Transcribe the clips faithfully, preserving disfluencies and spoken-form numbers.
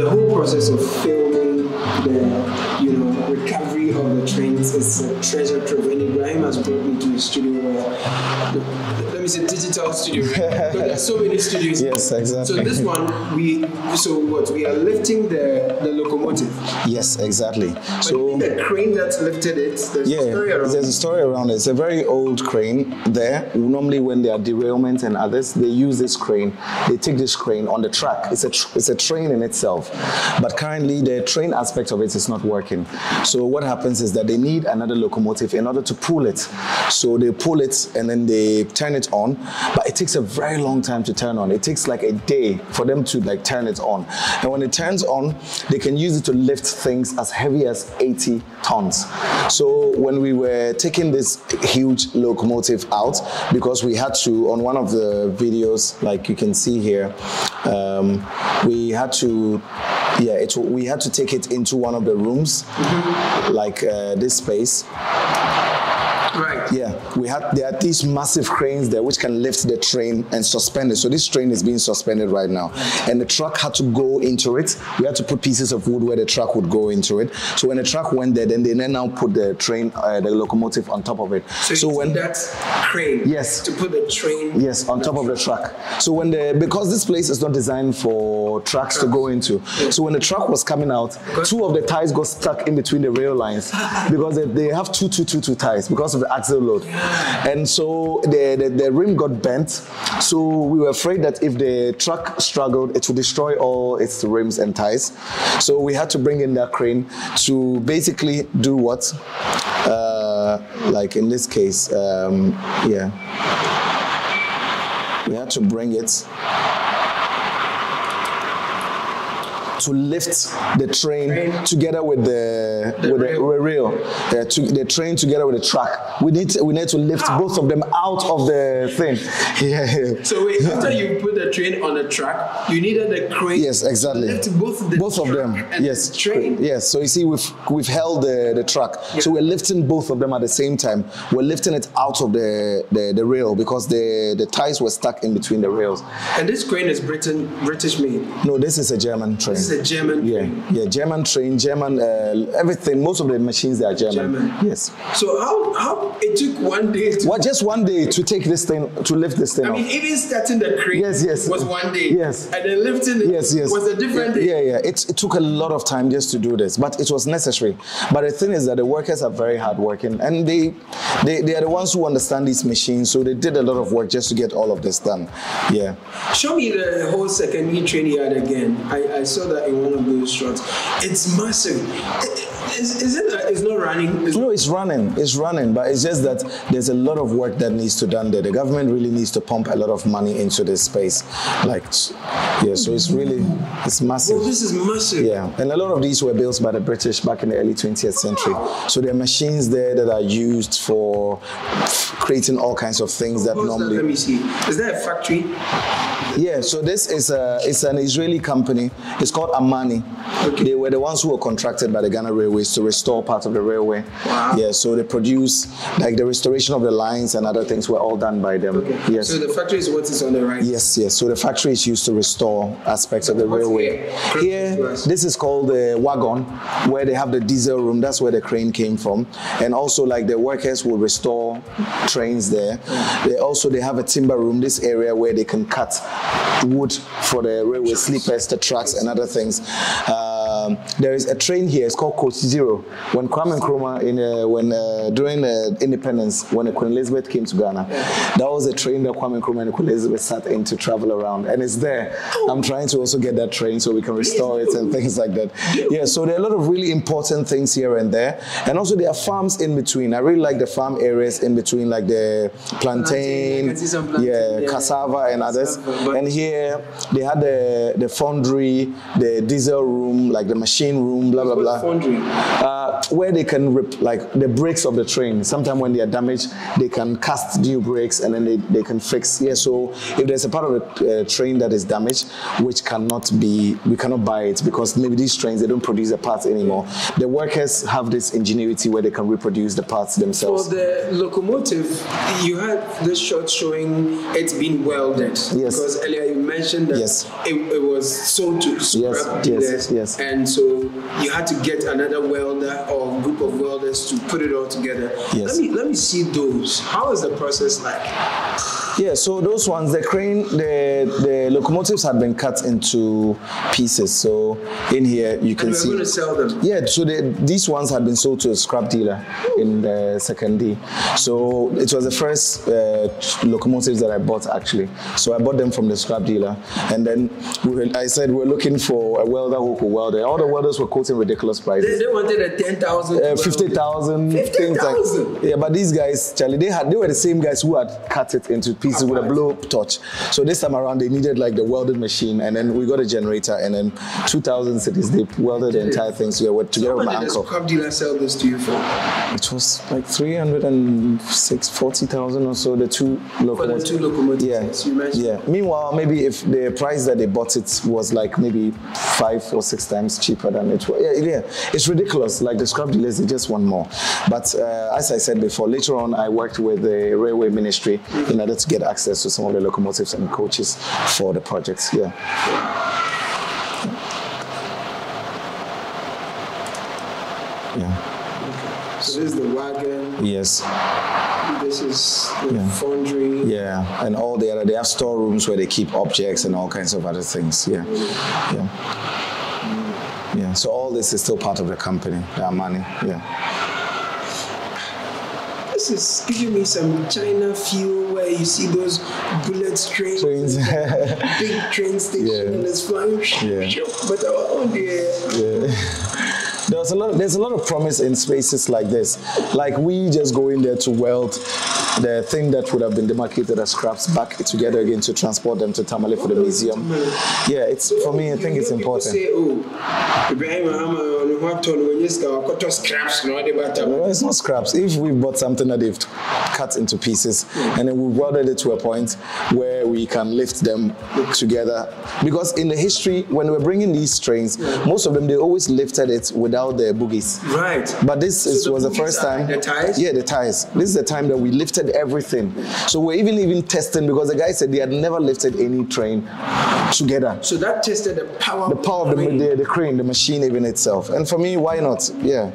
the whole process of filming the, you know, recovery of the trains is a treasure trove. And Ibrahim has brought me to a studio where, let me say, digital studio. There are so many studios. Yes, exactly. So this one, we, so what? We are lifting the the locomotive. Yes, exactly. But so the crane that lifted it. There's yeah, a story around. There's a story around it. It's a very old crane. There, normally when there are derailments and others, they use this crane. They take this crane on the track. It's a tr it's a train in itself, but currently the train aspect of it is not working. So what happens is that they need another locomotive in order to pull it. So they pull it and then they turn it on, but it takes a very long time to turn on. It takes like a day for them to like turn it on. And when it turns on, they can use it to lift things as heavy as eighty tons. So when we were taking this huge locomotive out, because we had to, on one of the videos, like you can see here, um, we had to, yeah, it, we had to take it into one of the rooms, mm-hmm. like uh, this space. Right. Yeah, we had, there are these massive cranes there which can lift the train and suspend it. So this train is being suspended right now. And the truck had to go into it. We had to put pieces of wood where the truck would go into it. So when the truck went there, then they now put the train, uh, the locomotive on top of it. So, so when that crane, yes, to put the train, yes, on top of the truck. So when the, because this place is not designed for trucks to go into. Yeah. So when the truck was coming out, two of the ties got stuck in between the rail lines because they, they have two, two, two, two ties because of the axle load, and so the, the, the rim got bent, so we were afraid that if the truck struggled it would destroy all its rims and ties, so we had to bring in that crane to basically do what, uh, like in this case, um, yeah, we had to bring it to lift the train, train. together with the, the with rail, the, rail uh, to, the train together with the track. We need to, we need to lift ah. both of them out of the thing. Yeah. So wait, after you put the train on the track, you needed the crane. Yes, exactly. To lift both the both of them. And yes. The train. Yes. So you see, we've we've held the the track. Yeah. So we're lifting both of them at the same time. We're lifting it out of the the, the rail because the the ties were stuck in between the rails. And this crane is Britain British made. No, this is a German train. This is a German yeah train. yeah German train German uh, everything, most of the machines they are German. German yes so how how it took one day to well just one day to take this thing, to lift this thing I off. mean even starting the crane yes yes was one day yes and then lifting it yes yes was a different day. yeah yeah it, it took a lot of time just to do this, but it was necessary. But the thing is that the workers are very hard working, and they they, they are the ones who understand these machines, so they did a lot of work just to get all of this done. Yeah show me the whole secondary train yard again. I, I saw that in one of those shots. It's massive. Is, is it, it's not running? It's no, it's running. It's running, but it's just that there's a lot of work that needs to be done there. The government really needs to pump a lot of money into this space. Like, yeah, so it's really, it's massive. Well, this is massive. Yeah, and a lot of these were built by the British back in the early twentieth century. So there are machines there that are used for creating all kinds of things that normally... That? Let me see. Is that a factory? Yeah, so this is a, it's an Israeli company. It's called Amani. Okay. They were the ones who were contracted by the Ghana Railways to restore part of the railway. Wow. Yeah, so they produce, like the restoration of the lines and other things were all done by them. Okay. Yes. So the factory is what is on the right? Yes, yes. So the factory is used to restore aspects so of the railway. Here, here this is called the wagon, where they have the diesel room. That's where the crane came from. And also like the workers will restore trains there. Yeah. They also, they have a timber room, this area where they can cut wood for the railway sleepers, the tracks and other things. Um, there is a train here, it's called Coach Zero. When Kwame Nkrumah, in, uh, when, uh, during uh, independence, when Queen Elizabeth came to Ghana, yeah. that was a train that Kwame Nkrumah and Queen Elizabeth sat in to travel around, and it's there. Oh. I'm trying to also get that train so we can restore it and things like that. Yeah, so there are a lot of really important things here and there, and also there are farms in between. I really like the farm areas in between, like the plantain, plantain, plantain yeah, yeah, cassava and others. But and here they had the, the foundry, the diesel room, like the machine room, blah, blah, blah. Foundry? Uh, where they can rip, like the brakes of the train. Sometimes when they are damaged, they can cast new brakes and then they, they can fix. Yeah, so if there's a part of a uh, train that is damaged, which cannot be, we cannot buy it because maybe these trains, they don't produce the parts anymore. The workers have this ingenuity where they can reproduce the parts themselves. For the locomotive, you had this shot showing it's been welded. Yes. Because earlier you mentioned that yes. it, it was was sold to scrap yes, dealers, yes, yes. and so you had to get another welder or group of welders to put it all together. Yes. Let me let me see those. How is the process like? Yeah, so those ones, the crane, the the locomotives had been cut into pieces. So in here you can and see. We're going to sell them. Yeah, so the, these ones had been sold to a scrap dealer Ooh. in the second day. So it was the first uh, locomotives that I bought actually. So I bought them from the scrap dealer, and then we were, I said we're looking for a welder who could weld. All the welders were quoting ridiculous prices. They, they wanted a ten thousand, uh, fifty thousand, fifty thousand. Like, yeah, but these guys, Charlie, they had they were the same guys who had cut it into pieces with a blow torch. So this time around, they needed like the welded machine, and then we got a generator, and then two thousand cities, they welded the entire thing together, together with my uncle. How much did the scrap dealer sell this to you for? It was like three hundred and sixty, forty thousand or so, the two locomotives. For the two locomotives, yeah. you mentioned. Yeah. Meanwhile, maybe if the price that they bought it was like maybe five or six times cheaper than it was. Yeah, yeah. It's ridiculous. Like the scrap dealers, they just want more. But uh, as I said before, later on, I worked with the railway ministry in order to get access to some of the locomotives and coaches for the projects. Yeah. Yeah. Okay. So this is the wagon. Yes. This is the yeah. foundry. Yeah, and all the other. They have storerooms where they keep objects and all kinds of other things. Yeah. Mm. Yeah. Mm. Yeah. So all this is still part of the company, the Amani. Yeah. This is giving me some China feel where you see those bullet trains, trains. big train station yeah. and it's flying. Yeah. But oh dear. Yeah. There's a lot. There's a lot of promise in spaces like this. Like we just go in there to weld the thing that would have been demarcated as scraps back together again to transport them to Tamale for the museum. Yeah, it's for me. I think it's important. No, it's not scraps. If we bought something that they've cut into pieces and then we welded it to a point where we can lift them together, because in the history when we're bringing these trains, most of them they always lifted it without. The boogies, right? But this so is, the was the first time. The ties? Yeah, the ties. This is the time that we lifted everything. So we're even even testing because the guy said they had never lifted any train together. So that tested the power. The power of the crane. The, the crane, the machine even itself. And for me, why not? Yeah,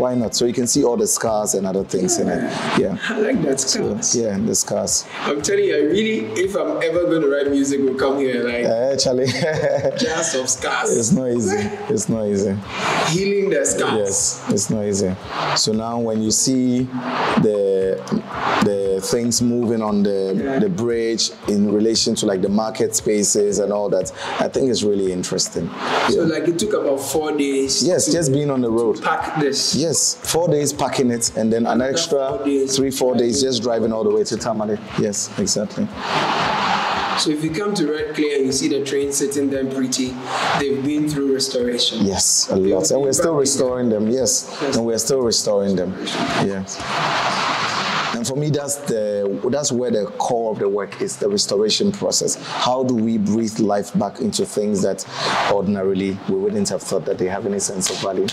why not? So you can see all the scars and other things yeah. in it. Yeah, I like that scars. So, yeah, the scars. I'm telling you, I really, if I'm ever going to write music, we'll come here like uh, actually jazz of scars. It's not easy. It's not easy. Healing. Yes, it's not easy. So now when you see the the things moving on the, yeah. the bridge in relation to like the market spaces and all that, I think it's really interesting. So yeah. like it took about four days. Yes, to, just being on the road. Pack this. Yes, four days packing it and then an extra four days, three, four days just driving all the way to Tamale. Yes, exactly. So if you come to Redcliffe and you see the train sitting there pretty, they've been through restoration. Yes, a lot. And we're still restoring them, yes. yes. And we're still restoring them, yes. And for me, that's the that's where the core of the work is, the restoration process. How do we breathe life back into things that ordinarily we wouldn't have thought that they have any sense of value?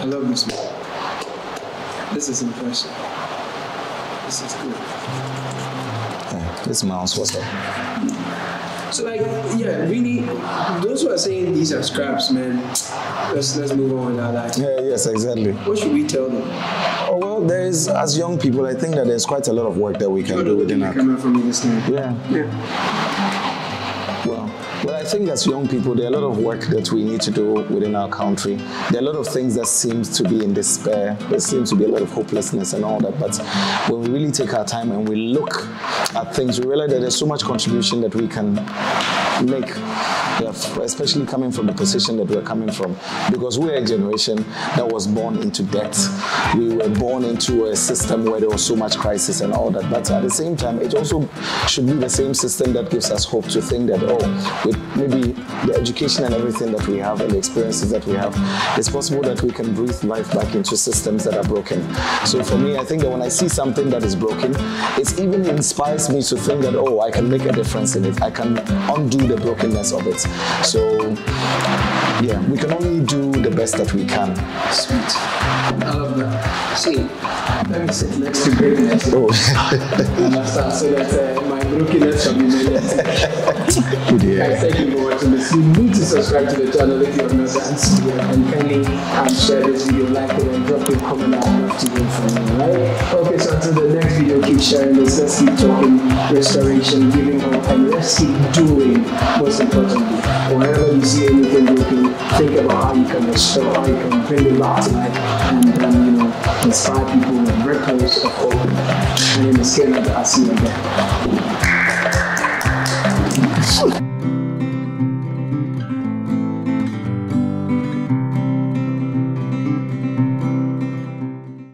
I love this one. This is impressive. This is good. This mouse was up. So like, yeah, really, those who are saying these are scraps, man, let's, let's move on with our life. Yeah, yes, exactly. What should we tell them? Oh, well, there is, as young people, I think that there's quite a lot of work that we can do within our... coming from this night. Yeah. Yeah. Well, well, I think as young people, there are a lot of work that we need to do within our country. There are a lot of things that seem to be in despair. There seems to be a lot of hopelessness and all that. But when we really take our time and we look at things, we realize that there's so much contribution that we can make, especially coming from the position that we're coming from. Because we're a generation that was born into debt. We were born into a system where there was so much crisis and all that. But at the same time, it also should be the same system that gives us hope to think that, oh, we maybe the education and everything that we have and the experiences that we have, it's possible that we can breathe life back into systems that are broken. So for me, I think that when I see something that is broken, it even inspires me to think that, oh, I can make a difference in it. I can undo the brokenness of it. So yeah, we can only do the best that we can. Sweet. I love that. See, let me sit next to greatness. Oh. And I start so that uh, my brokenness shall be made. Yeah. Thank you for watching this. You need to subscribe to the channel if you have not done. And kindly and share this video, like it, and drop a comment. I'd love to hear from you, right? Okay, so until the next video, keep sharing this. Let's keep talking restoration, giving hope, and let's keep doing, most importantly. Whenever you see anything broken, think about how you can restore, how you can bring it back to life, and um, you know, inspire people with ripples of hope. My name is Caleb. I'll see you again.